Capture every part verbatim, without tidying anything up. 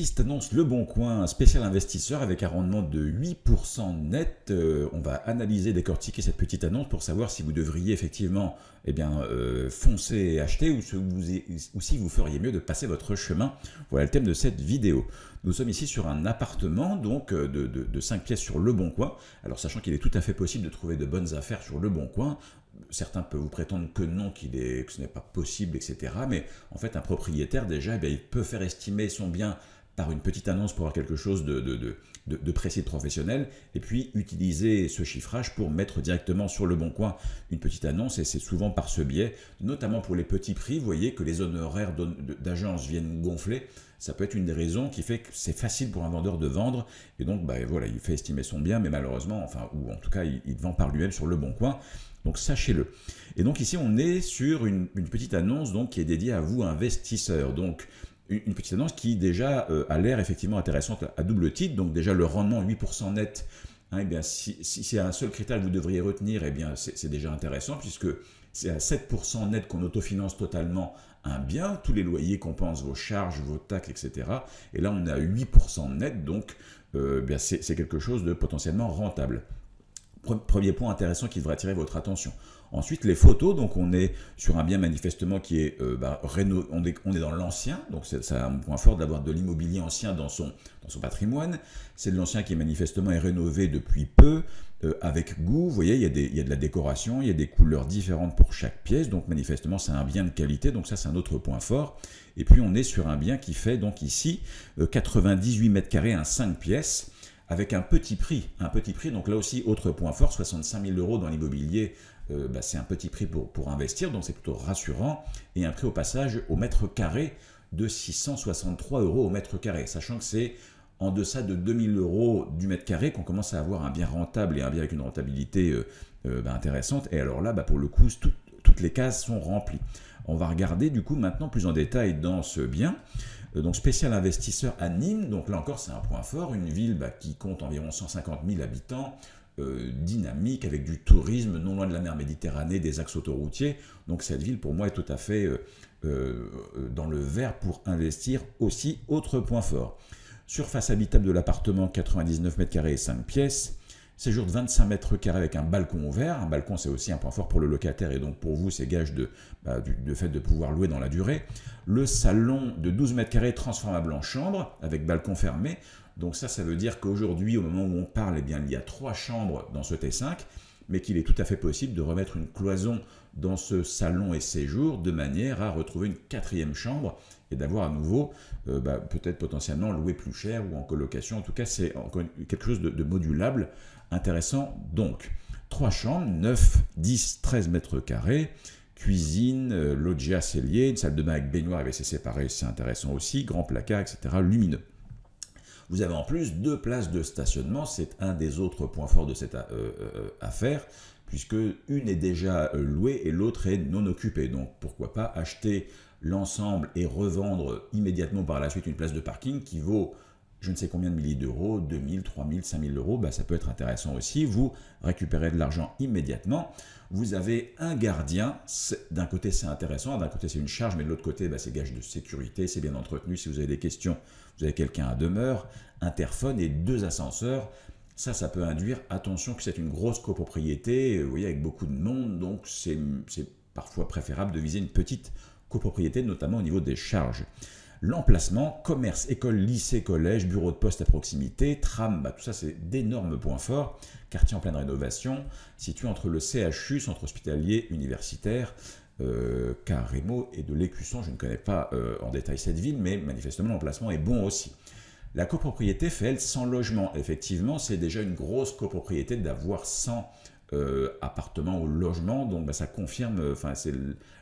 petite annonce Leboncoin spécial investisseur avec un rendement de huit pour cent net. Euh, on va analyser, décortiquer cette petite annonce pour savoir si vous devriez effectivement eh bien, euh, foncer et acheter ou si, vous, ou si vous feriez mieux de passer votre chemin. Voilà le thème de cette vidéo. Nous sommes ici sur un appartement donc de, de, de cinq pièces sur Leboncoin. Alors sachant qu'il est tout à fait possible de trouver de bonnes affaires sur Leboncoin. Certains peuvent vous prétendre que non, qu'il est, que ce n'est pas possible, et cetera. Mais en fait, un propriétaire, déjà, eh bien, il peut faire estimer son bien par une petite annonce pour avoir quelque chose de, de, de, de, de précis, de professionnel, et puis utiliser ce chiffrage pour mettre directement sur Leboncoin une petite annonce, et c'est souvent par ce biais, notamment pour les petits prix, vous voyez que les honoraires d'agence viennent gonfler, ça peut être une des raisons qui fait que c'est facile pour un vendeur de vendre, et donc bah, voilà, il fait estimer son bien, mais malheureusement, enfin, ou en tout cas, il, il vend par lui-même sur Leboncoin, donc sachez-le. Et donc ici, on est sur une, une petite annonce donc, qui est dédiée à vous, investisseurs, donc une petite annonce qui déjà euh, a l'air effectivement intéressante à double titre. Donc déjà le rendement huit pour cent net, hein, eh bien, si, si c'est un seul critère que vous devriez retenir, eh bien c'est déjà intéressant puisque c'est à sept pour cent net qu'on autofinance totalement un bien, tous les loyers compensent vos charges, vos taxes, et cetera. Et là on est à huit pour cent net, donc euh, eh bien c'est quelque chose de potentiellement rentable. Premier point intéressant qui devrait attirer votre attention. Ensuite, les photos. Donc, on est sur un bien manifestement qui est, euh, bah, réno... on est, on est dans l'ancien. Donc, c'est un point fort d'avoir de l'immobilier ancien dans son, dans son patrimoine. C'est de l'ancien qui manifestement est rénové depuis peu, euh, avec goût. Vous voyez, il y a des, il y a de la décoration, il y a des couleurs différentes pour chaque pièce. Donc, manifestement, c'est un bien de qualité. Donc, ça, c'est un autre point fort. Et puis, on est sur un bien qui fait, donc ici, euh, quatre-vingt-dix-huit mètres carrés, un cinq pièces. Avec un petit prix, un petit prix, donc là aussi, autre point fort, soixante-cinq mille euros dans l'immobilier, euh, bah, c'est un petit prix pour, pour investir, donc c'est plutôt rassurant, et un prix au passage au mètre carré de six cent soixante-trois euros au mètre carré, sachant que c'est en deçà de deux mille euros du mètre carré qu'on commence à avoir un bien rentable et un bien avec une rentabilité euh, euh, bah, intéressante, et alors là, bah, pour le coup, tout, toutes les cases sont remplies. On va regarder du coup maintenant plus en détail dans ce bien. Donc spécial investisseur à Nîmes, donc là encore c'est un point fort, une ville bah, qui compte environ cent cinquante mille habitants, euh, dynamique, avec du tourisme, non loin de la mer Méditerranée, des axes autoroutiers. Donc cette ville pour moi est tout à fait euh, euh, dans le vert pour investir aussi. Autre point fort, surface habitable de l'appartement quatre-vingt-dix-neuf mètres carrés et cinq pièces. Séjour de vingt-cinq mètres carrés avec un balcon ouvert. Un balcon, c'est aussi un point fort pour le locataire et donc pour vous, c'est gage de, bah, du, de fait de pouvoir louer dans la durée. Le salon de douze mètres carrés transformable en chambre avec balcon fermé. Donc ça, ça veut dire qu'aujourd'hui, au moment où on parle, eh bien, il y a trois chambres dans ce T cinq, mais qu'il est tout à fait possible de remettre une cloison dans ce salon et séjour de manière à retrouver une quatrième chambre et d'avoir à nouveau euh, bah, peut-être potentiellement loué plus cher ou en colocation. En tout cas, c'est quelque chose de, de modulable. Intéressant donc, trois chambres, neuf, dix, treize mètres carrés, cuisine, loggia cellier, une salle de bain avec baignoire et W C séparé, c'est intéressant aussi, grand placard, et cetera, lumineux. Vous avez en plus deux places de stationnement, c'est un des autres points forts de cette affaire, puisque une est déjà louée et l'autre est non occupée, donc pourquoi pas acheter l'ensemble et revendre immédiatement par la suite une place de parking qui vaut je ne sais combien de milliers d'euros, deux mille, trois mille, cinq mille euros, bah ça peut être intéressant aussi. Vous récupérez de l'argent immédiatement. Vous avez un gardien. D'un côté, c'est intéressant. D'un côté, c'est une charge, mais de l'autre côté, bah, c'est gage de sécurité. C'est bien entretenu. Si vous avez des questions, vous avez quelqu'un à demeure, interphone et deux ascenseurs. Ça, ça peut induire. Attention que c'est une grosse copropriété, vous voyez, avec beaucoup de monde. Donc, c'est parfois préférable de viser une petite copropriété, notamment au niveau des charges. L'emplacement, commerce, école, lycée, collège, bureau de poste à proximité, tram, bah tout ça c'est d'énormes points forts. Quartier en pleine rénovation, situé entre le C H U, centre hospitalier universitaire, euh, Carremo et de l'Écusson. Je ne connais pas euh, en détail cette ville, mais manifestement l'emplacement est bon aussi. La copropriété fait elle cent logements. Effectivement, c'est déjà une grosse copropriété d'avoir cent Euh, appartement ou logement, donc bah, ça confirme, enfin euh, c'est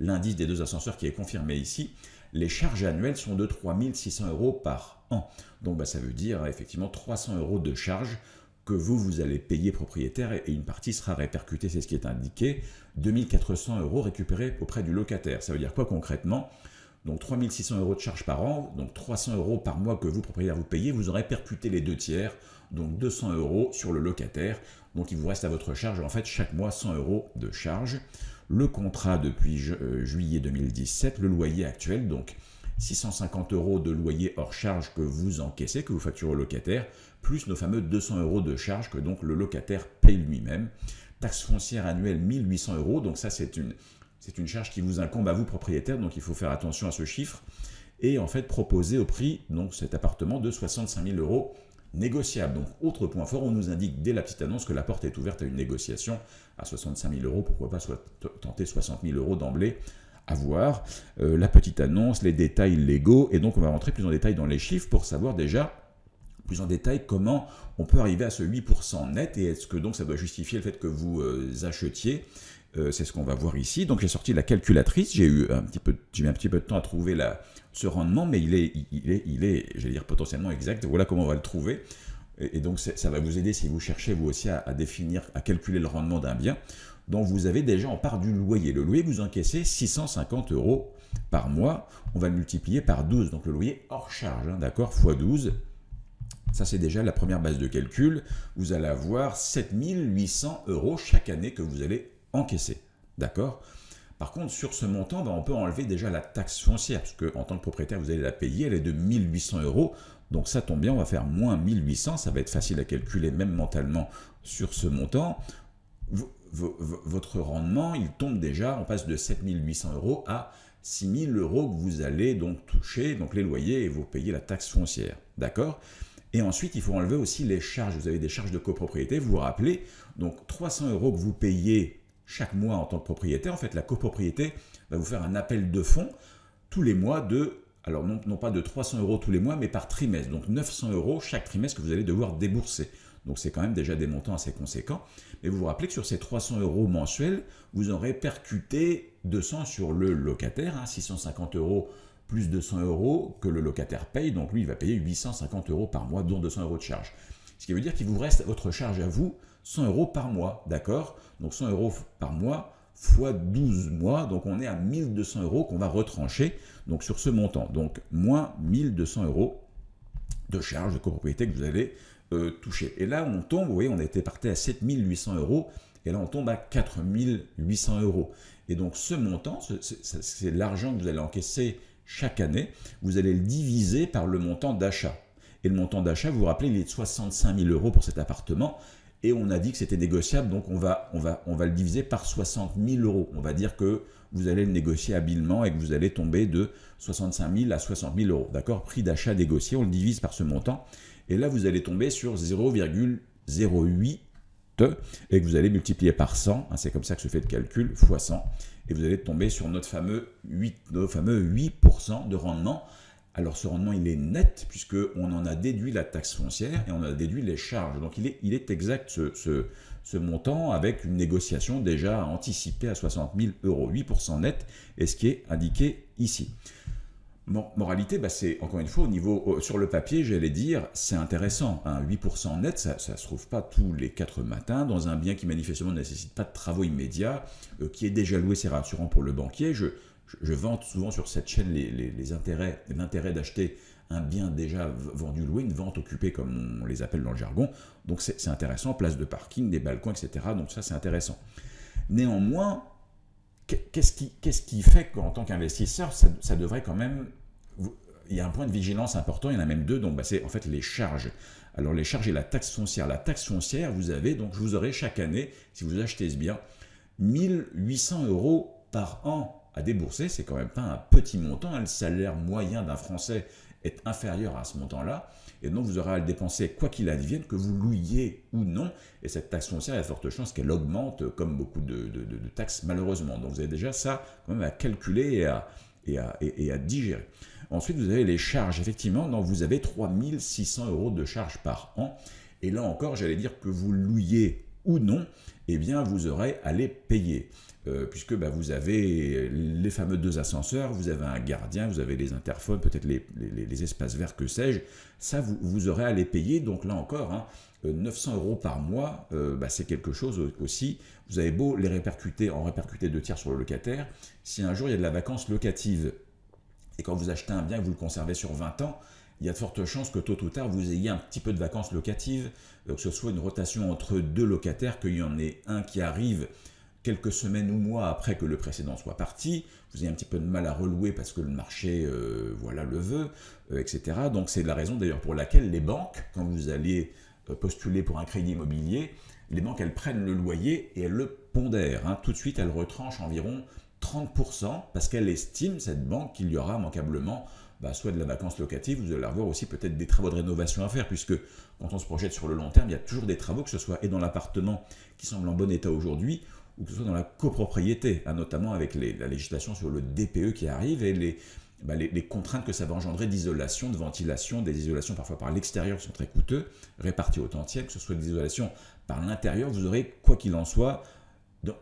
l'indice des deux ascenseurs qui est confirmé ici. Les charges annuelles sont de trois mille six cents euros par an, donc bah, ça veut dire effectivement trois cents euros de charges que vous, vous allez payer propriétaire et, et une partie sera répercutée, c'est ce qui est indiqué, deux mille quatre cents euros récupérés auprès du locataire. Ça veut dire quoi concrètement? Donc trois mille six cents euros de charges par an, donc trois cents euros par mois que vous, propriétaire, vous payez, vous aurez percuté les deux tiers, donc deux cents euros sur le locataire. Donc il vous reste à votre charge, en fait, chaque mois cent euros de charge. Le contrat depuis ju euh, juillet deux mille dix-sept, le loyer actuel, donc six cent cinquante euros de loyer hors charge que vous encaissez, que vous facturez au locataire, plus nos fameux deux cents euros de charge que donc le locataire paye lui-même. Taxe foncière annuelle mille huit cents euros, donc ça c'est une, c'est une charge qui vous incombe à vous propriétaire, donc il faut faire attention à ce chiffre. Et en fait proposer au prix, donc cet appartement, de soixante-cinq mille euros négociable. Donc autre point fort, on nous indique dès la petite annonce que la porte est ouverte à une négociation à soixante-cinq mille euros, pourquoi pas soit tenter soixante mille euros d'emblée, à voir. Euh, la petite annonce, les détails légaux, et donc on va rentrer plus en détail dans les chiffres pour savoir déjà plus en détail comment on peut arriver à ce huit pour cent net, et est-ce que donc ça doit justifier le fait que vous euh, achetiez. Euh, c'est ce qu'on va voir ici. Donc j'ai sorti la calculatrice, j'ai eu un petit peu, j'ai mis un petit peu de temps à trouver la, ce rendement, mais il est, il est, il est, j'allais dire potentiellement exact. Voilà comment on va le trouver. Et, et donc ça va vous aider si vous cherchez vous aussi à, à définir, à calculer le rendement d'un bien dont vous avez déjà en part du loyer. Le loyer que vous encaissez, six cent cinquante euros par mois, on va le multiplier par douze, donc le loyer hors charge, hein, d'accord, fois douze. Ça, c'est déjà la première base de calcul. Vous allez avoir sept mille huit cents euros chaque année que vous allez encaisser. D'accord ? Par contre, sur ce montant, ben, on peut enlever déjà la taxe foncière, parce que en tant que propriétaire, vous allez la payer, elle est de mille huit cents euros. Donc ça tombe bien, on va faire moins mille huit cents. Ça va être facile à calculer, même mentalement, sur ce montant. V votre rendement, il tombe déjà, on passe de sept mille huit cents euros à six mille euros que vous allez donc toucher, donc les loyers, et vous payez la taxe foncière. D'accord ? Et ensuite, il faut enlever aussi les charges. Vous avez des charges de copropriété, vous vous rappelez. Donc, trois cents euros que vous payez chaque mois en tant que propriétaire. En fait, la copropriété va vous faire un appel de fonds tous les mois de... Alors, non, non pas de trois cents euros tous les mois, mais par trimestre. Donc, neuf cents euros chaque trimestre que vous allez devoir débourser. Donc, c'est quand même déjà des montants assez conséquents. Mais vous vous rappelez que sur ces trois cents euros mensuels, vous en répercutez deux cents sur le locataire, hein, six cent cinquante euros plus deux cents euros que le locataire paye, donc lui, il va payer huit cent cinquante euros par mois, dont deux cents euros de charge. Ce qui veut dire qu'il vous reste votre charge à vous, cent euros par mois, d'accord? Donc cent euros par mois fois douze mois, donc on est à mille deux cents euros qu'on va retrancher donc sur ce montant. Donc moins mille deux cents euros de charge de copropriété que vous allez euh, toucher. Et là, on tombe, vous voyez, on était parti à sept mille huit cents euros, et là, on tombe à quatre mille huit cents euros. Et donc ce montant, c'est l'argent que vous allez encaisser chaque année, vous allez le diviser par le montant d'achat. Et le montant d'achat, vous vous rappelez, il est de soixante-cinq mille euros pour cet appartement. Et on a dit que c'était négociable, donc on va, on, va, on va le diviser par soixante mille euros. On va dire que vous allez le négocier habilement et que vous allez tomber de soixante-cinq mille à soixante mille euros. D'accord ? Prix d'achat négocié, on le divise par ce montant. Et là, vous allez tomber sur zéro virgule zéro huit et que vous allez multiplier par cent. Hein, c'est comme ça que se fait le calcul, fois cent. Et vous allez tomber sur notre fameux huit, nos fameux huit pour cent de rendement. Alors ce rendement, il est net, puisqu'on en a déduit la taxe foncière et on a déduit les charges. Donc il est, il est exact ce, ce, ce montant, avec une négociation déjà anticipée à soixante mille euros, huit pour cent net, et ce qui est indiqué ici. Moralité, bah c'est encore une fois au niveau, sur le papier, j'allais dire, c'est intéressant. Hein, huit pour cent net, ça ne se trouve pas tous les quatre matins dans un bien qui manifestement ne nécessite pas de travaux immédiats, euh, qui est déjà loué, c'est rassurant pour le banquier. Je, je, je vante souvent sur cette chaîne les, les, les intérêts, l'intérêt d'acheter un bien déjà vendu loué, une vente occupée comme on les appelle dans le jargon. Donc c'est intéressant, place de parking, des balcons, et cetera. Donc ça c'est intéressant. Néanmoins, qu'est-ce qui, qu'est-ce qui fait qu'en tant qu'investisseur, ça, ça devrait quand même... Il y a un point de vigilance important, il y en a même deux, donc bah, c'est en fait les charges. Alors les charges et la taxe foncière. La taxe foncière, vous avez, donc je vous aurai chaque année, si vous achetez ce bien, mille huit cents euros par an à débourser. C'est quand même pas un petit montant, hein. Le salaire moyen d'un Français est inférieur à ce montant-là. Et donc vous aurez à le dépenser quoi qu'il advienne, que vous louiez ou non. Et cette taxe foncière, il y a de fortes chances qu'elle augmente comme beaucoup de, de, de, de taxes malheureusement. Donc vous avez déjà ça quand même à calculer et à, et à, et, et à digérer. Ensuite, vous avez les charges. Effectivement, donc vous avez trois mille six cents euros de charges par an. Et là encore, j'allais dire que vous louiez ou non, eh bien vous aurez à les payer. Euh, puisque bah, vous avez les fameux deux ascenseurs, vous avez un gardien, vous avez les interphones, peut-être les, les, les espaces verts, que sais-je, ça vous, vous aurez à les payer, donc là encore, hein, neuf cents euros par mois, euh, bah, c'est quelque chose aussi, vous avez beau les répercuter, en répercuter deux tiers sur le locataire, si un jour il y a de la vacance locative, et quand vous achetez un bien et que vous le conservez sur vingt ans, il y a de fortes chances que tôt ou tard, vous ayez un petit peu de vacances locatives, que ce soit une rotation entre deux locataires, qu'il y en ait un qui arrive quelques semaines ou mois après que le précédent soit parti, vous avez un petit peu de mal à relouer parce que le marché euh, voilà, le veut, euh, et cetera. Donc c'est la raison d'ailleurs pour laquelle les banques, quand vous allez postuler pour un crédit immobilier, les banques elles prennent le loyer et elles le pondèrent. Hein. Tout de suite elles retranchent environ trente pour cent parce qu'elles estiment, cette banque, qu'il y aura immanquablement bah, soit de la vacance locative, vous allez avoir aussi peut-être des travaux de rénovation à faire, puisque quand on se projette sur le long terme, il y a toujours des travaux, que ce soit et dans l'appartement qui semble en bon état aujourd'hui, ou que ce soit dans la copropriété, hein, notamment avec les, la législation sur le D P E qui arrive et les, bah, les, les contraintes que ça va engendrer d'isolation, de ventilation, des isolations parfois par l'extérieur qui sont très coûteux, réparties au temps tiers, que ce soit des isolations par l'intérieur, vous aurez, quoi qu'il en soit, dans,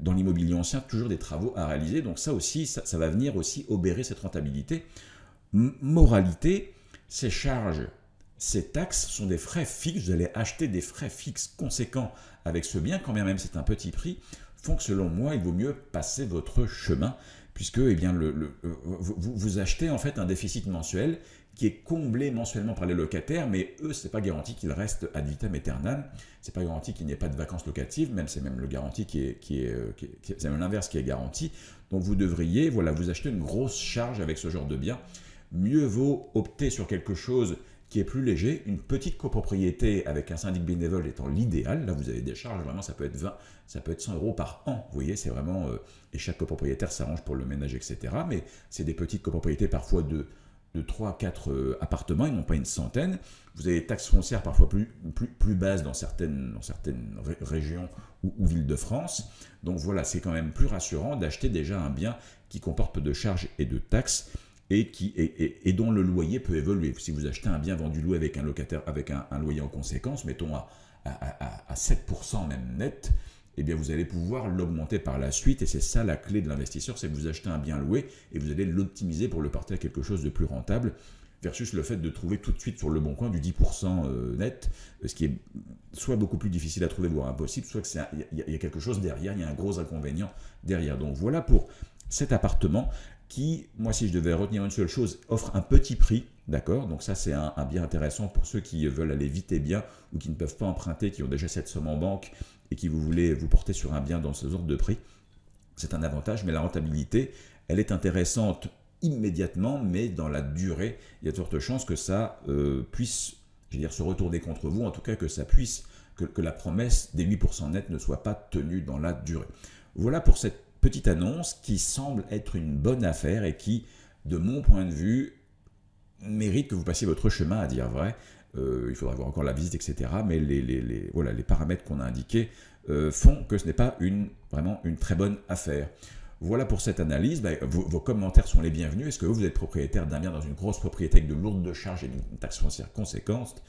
dans l'immobilier ancien, toujours des travaux à réaliser. Donc ça aussi, ça, ça va venir aussi obérer cette rentabilité. Moralité, ces charges, ces taxes sont des frais fixes, vous allez acheter des frais fixes conséquents avec ce bien, quand bien même c'est un petit prix, font que selon moi, il vaut mieux passer votre chemin, puisque eh bien, le, le, vous, vous achetez en fait un déficit mensuel qui est comblé mensuellement par les locataires, mais eux, ce n'est pas garanti qu'ils restent ad vitam aeternam, ce n'est pas garanti qu'il n'y ait pas de vacances locatives, même c'est même le garanti qui est, qui est, qui est, qui est, c'est même l'inverse qui est garanti, donc vous devriez, voilà, vous acheter une grosse charge avec ce genre de bien. Mieux vaut opter sur quelque chose qui est plus léger, une petite copropriété avec un syndic bénévole étant l'idéal. Là, vous avez des charges, vraiment, ça peut être vingt, ça peut être cent euros par an. Vous voyez, c'est vraiment... Euh, et chaque copropriétaire s'arrange pour le ménage, et cetera. Mais c'est des petites copropriétés parfois de, de trois à quatre euh, appartements, ils n'ont pas une centaine. Vous avez des taxes foncières parfois plus, plus, plus basses dans certaines, dans certaines ré régions ou, ou villes de France. Donc voilà, c'est quand même plus rassurant d'acheter déjà un bien qui comporte peu de charges et de taxes, Et, qui, et, et, et dont le loyer peut évoluer. Si vous achetez un bien vendu loué avec un locataire, avec un, un loyer en conséquence, mettons à, à, à, à sept pour cent même net, eh bien vous allez pouvoir l'augmenter par la suite. Et c'est ça la clé de l'investisseur, c'est que vous achetez un bien loué et vous allez l'optimiser pour le porter à quelque chose de plus rentable, versus le fait de trouver tout de suite sur Leboncoin du dix pour cent net, ce qui est soit beaucoup plus difficile à trouver, voire impossible, soit qu'il y, y a quelque chose derrière, il y a un gros inconvénient derrière. Donc voilà pour cet appartement qui, moi si je devais retenir une seule chose, offre un petit prix, d'accord? Donc ça c'est un, un bien intéressant pour ceux qui veulent aller vite et bien, ou qui ne peuvent pas emprunter, qui ont déjà cette somme en banque, et qui vous voulez vous porter sur un bien dans ce genre de prix. C'est un avantage, mais la rentabilité, elle est intéressante immédiatement, mais dans la durée, il y a de fortes chances que ça euh, puisse, je veux dire, se retourner contre vous, en tout cas que ça puisse, que, que la promesse des huit pour cent net ne soit pas tenue dans la durée. Voilà pour cette petite annonce qui semble être une bonne affaire et qui, de mon point de vue, mérite que vous passiez votre chemin, à dire vrai. Euh, il faudra voir encore la visite, et cetera. Mais les, les, les, voilà, les paramètres qu'on a indiqués euh, font que ce n'est pas une, vraiment une très bonne affaire. Voilà pour cette analyse. Bah, vos, vos commentaires sont les bienvenus. Est-ce que vous, vous êtes propriétaire d'un bien dans une grosse propriété avec de lourdes charges et une taxe foncière conséquente?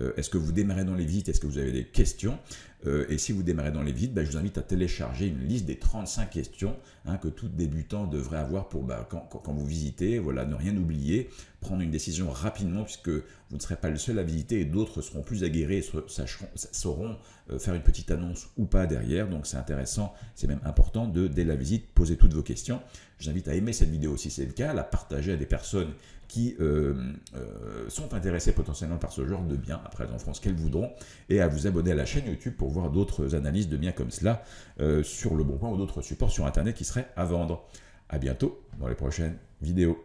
euh, Est-ce que vous démarrez dans les visites? Est-ce que vous avez des questions? euh, Et si vous démarrez dans les visites, bah, je vous invite à télécharger une liste des trente-cinq questions hein, que tout débutant devrait avoir pour bah, quand, quand, quand vous visitez. Voilà, ne rien oublier, prendre une décision rapidement puisque vous ne serez pas le seul à visiter et d'autres seront plus aguerris et sauront, sauront euh, faire une petite annonce ou pas derrière. Donc c'est intéressant, c'est même important de, dès la visite, poser toutes vos questions. Je vous invite à aimer cette vidéo si c'est le cas, à la partager à des personnes qui euh, euh, sont intéressées potentiellement par ce genre de biens, après en France qu'elles voudront, et à vous abonner à la chaîne YouTube pour voir d'autres analyses de biens comme cela euh, sur Leboncoin ou d'autres supports sur Internet qui seraient à vendre. À bientôt dans les prochaines vidéos.